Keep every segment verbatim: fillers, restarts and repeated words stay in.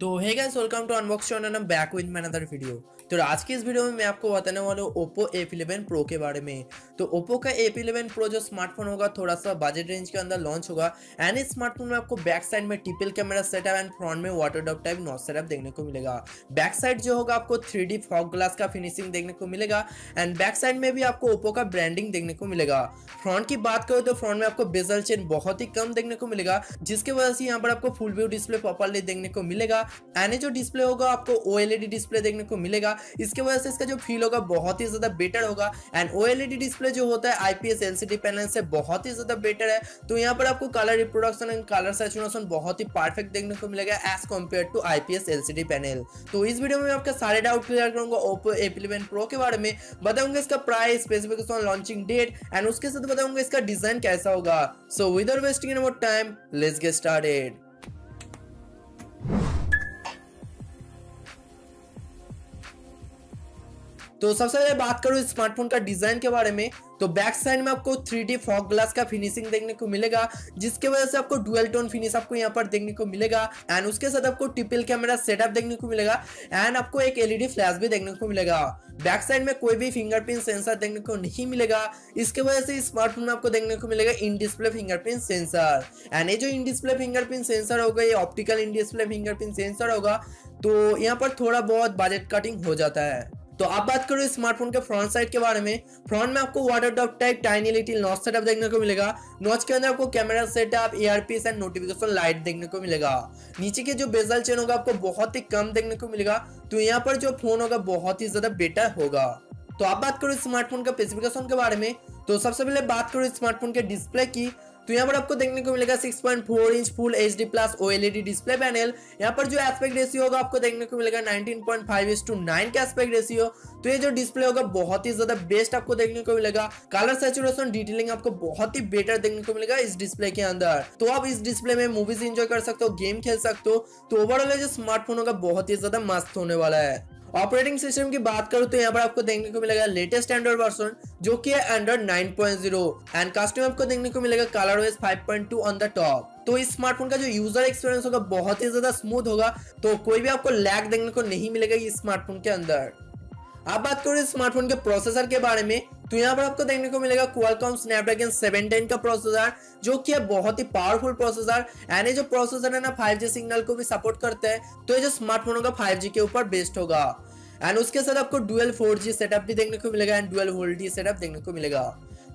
तो hey guys, welcome to unbox and I am back with my another video. तो आज की इस वीडियो में मैं आपको बताने वाला हूँ Oppo एफ इलेवन Pro के बारे में। तो Oppo का एफ इलेवन Pro जो स्मार्टफोन होगा थोड़ा सा बजट रेंज के अंदर लॉन्च होगा एंड इस स्मार्टफोन में आपको बैक साइड में triple camera setup and front में water drop type notch setup देखने को मिलेगा। बैक साइड जो होगा आपको थ्री डी फॉग ग्लास का फिनिशिंग देखने को मिलेगा एंड बैक साइड में भी आपको Oppo का ब्रांडिंग देखने को मिलेगा। फ्रंट की बात करें तो फ्रंट में आपको बेजल चेन बहुत ही कम देखने को मिलेगा, जिसकी वजह से यहाँ पर आपको फुल व्यू डिस्प्ले प्रॉपरली देखने को मिलेगा। एंड जो डिस्प्ले होगा आपको ओएलईडी डिस्प्ले देखने को मिलेगा, इसके वजह से इसका जो फील होगा बहुत ही ज्यादा बेटर होगा। एंड ओएलईडी डिस्प्ले जो होता है आईपीएस एलसीडी पैनल से बहुत ही ज्यादा बेटर है। तो यहाँ पर आपको colour reproduction and colour saturation बहुत ही परफेक्ट देखने को मिलेगा as compare to IPS LCD panel. तो इस वीडियो में आपका सारे डाउट क्लियर करूंगा Oppo एफ इलेवन Pro के बारे में, बताऊंगा इसका price, specification, launching date and उसके साथ बताऊंगा इसका डिजाइन कैसा होगा। So without wasting any more time let's get started. तो सबसे पहले बात करूँ स्मार्टफोन का डिजाइन के बारे में। तो बैक साइड में आपको थ्री डी फॉग ग्लास का फिनिशिंग देखने को मिलेगा, जिसके वजह से आपको डुअल टोन फिनिश आपको यहाँ पर देखने को मिलेगा एंड उसके साथ आपको ट्रिपल कैमरा सेटअप देखने को मिलेगा एंड आपको एक एलईडी फ्लैश भी देखने को मिलेगा। बैक साइड में कोई भी फिंगरप्रिंट सेंसर देखने को नहीं मिलेगा, इसके वजह से स्मार्टफोन में आपको देखने को मिलेगा in display fingerprint sensor. And ये जो इन डिस्प्ले फिंगरप्रिंट सेंसर होगा ये optical in display fingerprint sensor होगा, तो यहाँ पर थोड़ा बहुत बजट कटिंग हो जाता है। तो आप बात करो स्मार्टफोन के फ्रंट साइड के बारे में। फ्रंट में आपको water drop type tiny little notch setup देखने को मिलेगा। नॉच के अंदर आपको camera setup, earpiece and notification light देखने को मिलेगा। नीचे के जो बेजल चेन होगा आपको बहुत ही कम देखने को मिलेगा, तो यहाँ पर जो फोन होगा बहुत ही ज्यादा बेटर होगा। तो आप बात करो स्मार्टफोन का स्पेसिफिकेशन के बारे में। तो सबसे पहले बात करो स्मार्टफोन के डिस्प्ले की। तो यहाँ पर आपको देखने को मिलेगा six point four inch full HD plus OLED display panel. यहाँ पर जो एस्पेक्ट रेशियो होगा आपको देखने को मिलेगा nineteen point five is to nine का एस्पेक्ट रेशियो। तो ये जो डिस्प्ले होगा बहुत ही ज्यादा बेस्ट आपको देखने को मिलेगा। कलर सैचुरेशन डिटेलिंग आपको बहुत ही बेटर देखने को मिलेगा इस डिस्प्ले के अंदर। तो आप इस डिस्प्ले में मूवीज एंजॉय कर सकते हो, गेम खेल सकते हो। तो ओवरऑल जो स्मार्टफोन होगा बहुत ही ज्यादा मस्त होने वाला है। ऑपरेटिंग सिस्टम की बात करूं तो यहाँ पर आपको देखने को मिलेगा लेटेस्ट एंड्रॉइड वर्जन जो कि है Android nine point zero and custom आपको देखने को मिलेगा ColorOS five point two on the top. तो इस स्मार्टफोन का जो यूजर एक्सपीरियंस होगा बहुत ही ज्यादा स्मूथ होगा, तो कोई भी आपको लैग देखने को नहीं मिलेगा इस स्मार्टफोन के अंदर। आप बात करो स्मार्टफोन के प्रोसेसर के बारे में। तो यहाँ पर आपको देखने को मिलेगा क्वालकॉम स्नैपड्रैगन सेवन टेन का प्रोसेसर जो कि बहुत ही पावरफुल प्रोसेसर। एंड ये जो प्रोसेसर है ना फाइव जी सिग्नल को भी सपोर्ट करता है, तो ये जो स्मार्टफोन होगा फाइव जी के ऊपर बेस्ड होगा। एंड उसके साथ आपको डुअल फोर जी सेटअप भी देखने को मिलेगा and dual four G setup देखने को मिलेगा,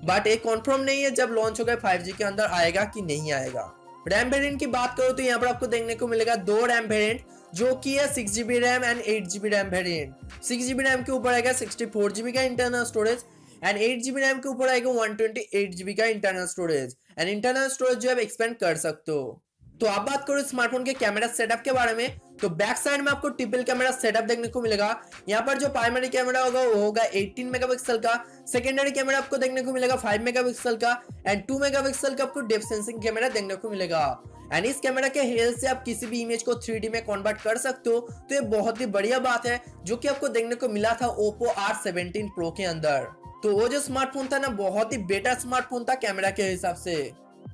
बट ये कन्फर्म नहीं है जब लॉन्च होगा फाइव जी के अंदर आएगा कि नहीं आएगा। रैम वेरिएंट की बात करो तो यहाँ पर आपको देखने को मिलेगा दो रैम वेरिएंट जो कि है six GB RAM and eight GB RAM variant. Six GB RAM के ऊपर आएगा सिक्सटी फोर जीबी का internal storage and eight GB RAM के ऊपर आएगा वन ट्वेंटी एट जीबी का internal storage. And internal storage जो आप एक्सपेंड कर सकते हो। तो आप बात करो स्मार्टफोन के कैमरा सेटअप के बारे में। तो बैक साइड में आपको ट्रिपल कैमरा सेटअप देखने को मिलेगा। यहाँ पर जो प्राइमरी कैमरा होगा वो होगा एटीन मेगापिक्सल का। सेकेंडरी कैमरा आपको देखने को मिलेगा फाइव मेगापिक्सल का एंड टू मेगापिक्सल का आपको डेप्थ सेंसिंग कैमरा देखने को मिलेगा। एंड इस कैमरा के हेल्प से आप किसी भी इमेज को थ्री डी में कन्वर्ट कर सकते हो, तो ये बहुत ही बढ़िया बात है जो कि आपको देखने को मिला था Oppo आर सेवनटीन Pro के अंदर। तो वो जो स्मार्टफोन था ना बहुत ही बेटर स्मार्टफोन था कैमरा के हिसाब से।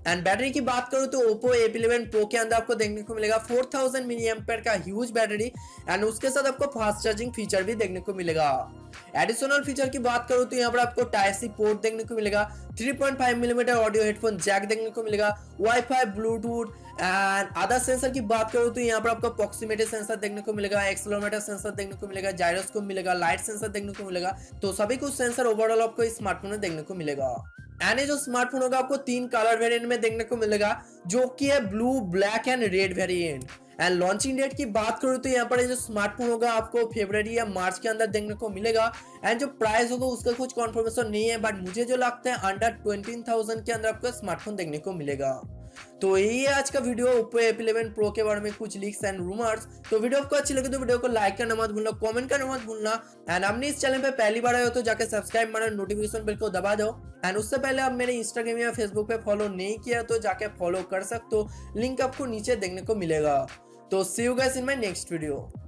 एंड बैटरी की बात करूं तो Oppo एफ इलेवन Pro के अंदर आपको देखने को मिलेगा फोर थाउज़ेंड मिलीएम्पेयर का ह्यूज बैटरी एंड उसके साथ आपको फास्ट चार्जिंग फीचर भी देखने को मिलेगा। एडिशनल फीचर की बात करूं तो यहाँ पर आपको टाइप सी पोर्ट देखने को मिलेगा, three point five millimetre audio headphone jack देखने को मिलेगा, wifi, bluetooth and other sensor की बात करूं तो यहाँ पर आपको प्रॉक्सिमिटी सेंसर देखने को मिलेगा, एक्सेलेरोमीटर सेंसर देखने को मिलेगा, जायरोस्कोप मिलेगा, लाइट सेंसर देखने को मिलेगा। तो सभी कुछ सेंसर ओवरऑल आपको इस स्मार्टफोन में देखने को मिलेगा। एंड जो स्मार्टफोन होगा आपको तीन कलर वेरिएंट में देखने को मिलेगा जो कि है blue, black and red variant. And launching date की बात करूं तो यहाँ पर जो स्मार्टफोन होगा आपको फरवरी या मार्च के अंदर देखने को मिलेगा। एंड जो प्राइस होगा उसका कुछ कंफर्मेशन नहीं है, बट मुझे जो लगता है अंडर ट्वेंटी थाउजेंड के अंदर आपको स्मार्टफोन देखने को मिलेगा। तो यही है आज का video Oppo F eleven Pro के बारे में कुछ लीक्स एंड रूमर्स। तो वीडियो आपको अच्छी लगे तो वीडियो को लाइक करना मत भूलना, कमेंट करना मत भूलना। एंड हमने इस चैनल पे पहली बार आए हो तो जाकर सब्सक्राइब मारो, नोटिफिकेशन बेल को दबा दो। एंड उससे पहले आप मेरे इंस्टाग्राम या फेसबुक पे फॉलो नहीं किया तो जाके फॉलो कर सकते हो, लिंक आपको नीचे देखने को मिलेगा। तो see you guys in my next video.